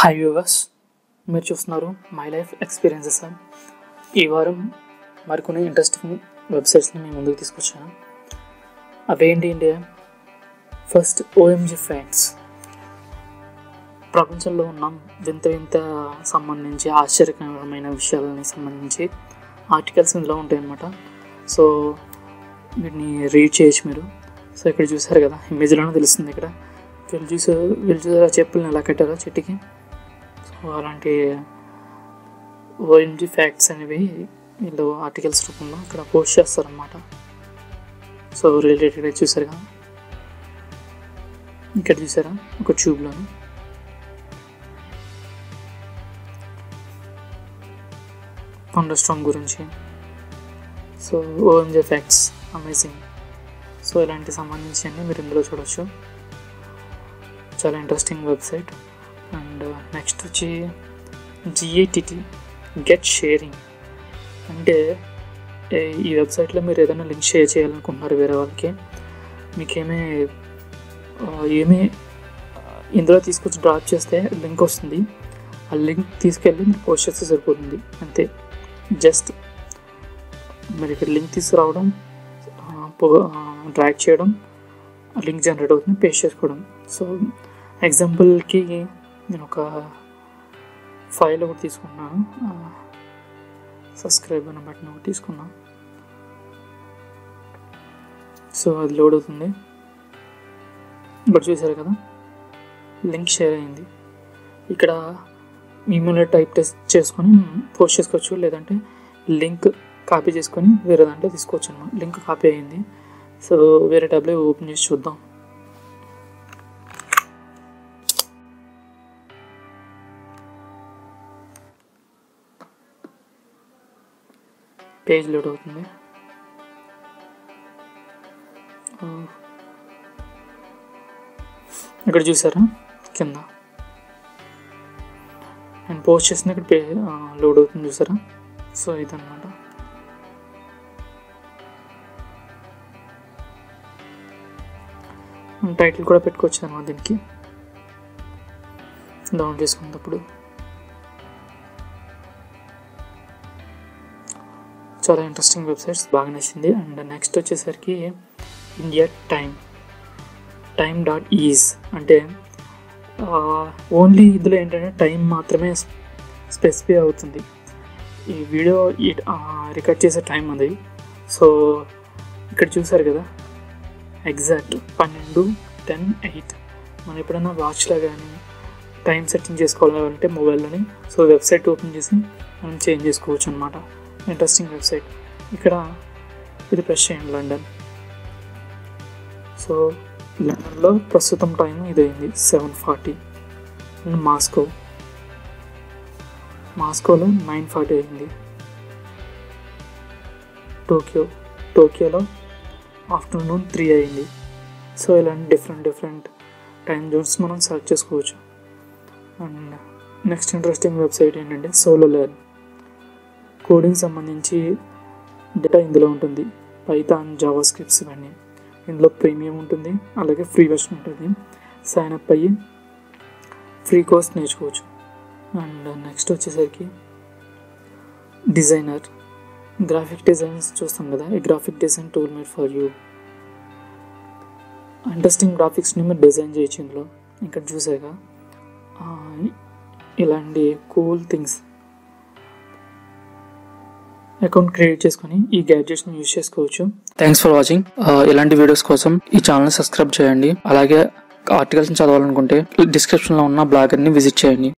Hi viewers, మీరు చూస్తున్నారు my life experiences. ఈ వారం మరికొన్ని ఇంట్రెస్టింగ్ వెబ్సైట్స్ని మేము ముందుకు తీసుకొచ్చాను. అవేంటి అంటే, ఫస్ట్ ఓఎంజీ ఫ్యాక్ట్స్. ప్రపంచంలో ఉన్న వింత సంబంధించి ఆశ్చర్యకరమైన విషయాలని సంబంధించి ఆర్టికల్స్ ఇందులో ఉంటాయన్నమాట. సో వీటిని రీడ్ చేయొచ్చు మీరు. సో ఇక్కడ చూసారు కదా, ఇమేజ్లోనే తెలుస్తుంది. ఇక్కడ వీళ్ళు చూసారా చెప్పులను ఎలా కట్టారా చెట్టుకి. సో అలాంటి ఓఎంజీ ఫ్యాక్ట్స్ అనేవి వీళ్ళు ఆర్టికల్స్ రూపంలో ఇక్కడ పోస్ట్ చేస్తారన్నమాట. సో రిలేటెడ్ చూసారు కదా, ఇక్కడ చూసారా ఒక ట్యూబ్లో. థండర్‌స్టార్మ్ గురించి, so OMG facts amazing. So ఇలాంటి సంబంధించి అన్నీ మీరు ఇందులో చూడవచ్చు. చాలా ఇంట్రెస్టింగ్ వెబ్సైట్. అండ్ నెక్స్ట్ వచ్చి GATT, గెట్ షేరింగ్. అంటే ఈ వెబ్సైట్లో మీరు ఏదైనా లింక్ షేర్ చేయాలనుకుంటున్నారు వేరే వాళ్ళకి, మీకేమీ ఇందులో తీసుకొచ్చి డ్రాప్ చేస్తే లింక్ వస్తుంది. ఆ లింక్ తీసుకెళ్ళి మీరు పోస్ట్ చేస్తే సరిపోతుంది, అంతే. జస్ట్ మీరు ఇక్కడ లింక్ తీసుకురావడం, డ్రాగ్ చేయడం, లింక్ జనరేట్ అవుతుంది, పేస్ట్ చేసుకోవడం. సో ఎగ్జాంపుల్కి నేను ఒక ఫైల్ ఒకటి తీసుకున్నాను, సబ్స్క్రైబ్ అని బటన్ ఒకటి తీసుకున్నాను. సో అది లోడ్ అవుతుంది. ఇప్పుడు చూసారు కదా, లింక్ షేర్ అయింది. ఇక్కడ ఈమెయిల్లో టైప్ చేసుకొని పోస్ట్ చేసుకోవచ్చు, లేదంటే లింక్ కాపీ చేసుకొని వేరే దాంట్లో తీసుకోవచ్చు అన్నమాట. లింక్ కాపీ అయింది. సో వేరే ట్యాబ్లో ఓపెన్ చేసి చూద్దాం. పేజ్ లోడ్ అవుతుంది. ఇక్కడ చూసారా కింద నేను పోస్ట్ చేసిన ఇక్కడ పేజ్ లోడ్ అవుతుంది, చూసారా. సో ఇదన్నమాట. టైటిల్ కూడా పెట్టుకోవచ్చు అనమాట దీనికి, డౌన్లోడ్ చేసుకున్నప్పుడు. చాలా ఇంట్రెస్టింగ్ వెబ్సైట్స్, బాగా నచ్చింది. అండ్ నెక్స్ట్ వచ్చేసరికి ఇండియా time.ease. అంటే ఓన్లీ ఇందులో ఏంటంటే టైం మాత్రమే స్పెసిఫై అవుతుంది. ఈ వీడియో రికార్డ్ చేసే టైం అది. సో ఇక్కడ చూసారు కదా, ఎగ్జాక్ట్ 12:10:08. మనం ఎప్పుడైనా వాచ్లో కానీ టైం సెట్టింగ్ చేసుకోవాలంటే మొబైల్లోని, సో వెబ్సైట్ ఓపెన్ చేసి మనం చేంజ్ చేసుకోవచ్చు అన్నమాట. Interesting website. ఇక్కడ ఇది ప్రెస్ చేయండి, లండన్. సో లండన్లో ప్రస్తుతం టైం ఇదైంది 7:40. మాస్కోలో 9:40 అయింది. టోక్యోలో ఆఫ్టర్నూన్ 3 అయింది. సో ఇలాంటి డిఫరెంట్ టైం జోన్స్ మనం సెర్చ్ చేసుకోవచ్చు. అండ్ నెక్స్ట్ ఇంట్రెస్టింగ్ వెబ్సైట్ ఏంటంటే సోలో లెర్న్. కోడింగ్ సంబంధించి డేటా ఇందులో ఉంటుంది. పైథాన్, జావా స్క్రిప్ట్స్ ఇవన్నీ ఇందులో ప్రీమియం ఉంటుంది, అలాగే ఫ్రీ వెర్షన్ ఉంటుంది. సైన్ అప్ అయ్యి ఫ్రీ కోర్స్ నేర్చుకోవచ్చు. అండ్ నెక్స్ట్ వచ్చేసరికి డిజైనర్, గ్రాఫిక్ డిజైన్స్ చూస్తాం కదా, ఈ graphic design tool made for you. Interesting గ్రాఫిక్స్ని మీరు డిజైన్ చేయొచ్చు ఇందులో. ఇక్కడ చూసాక ఇలాంటి కూల్ థింగ్స్. అకౌంట్ క్రియేట్ చేసుకుని ఈ గ్యాడ్జెట్స్ని యూజ్ చేసుకోవచ్చు. Thanks for watching. ఇలాంటి వీడియోస్ కోసం ఈ ఛానల్ని సబ్స్క్రైబ్ చేయండి. అలాగే ఆర్టికల్స్ని చదవాలనుకుంటే డిస్క్రిప్షన్లో ఉన్న బ్లాగర్ని విజిట్ చేయండి.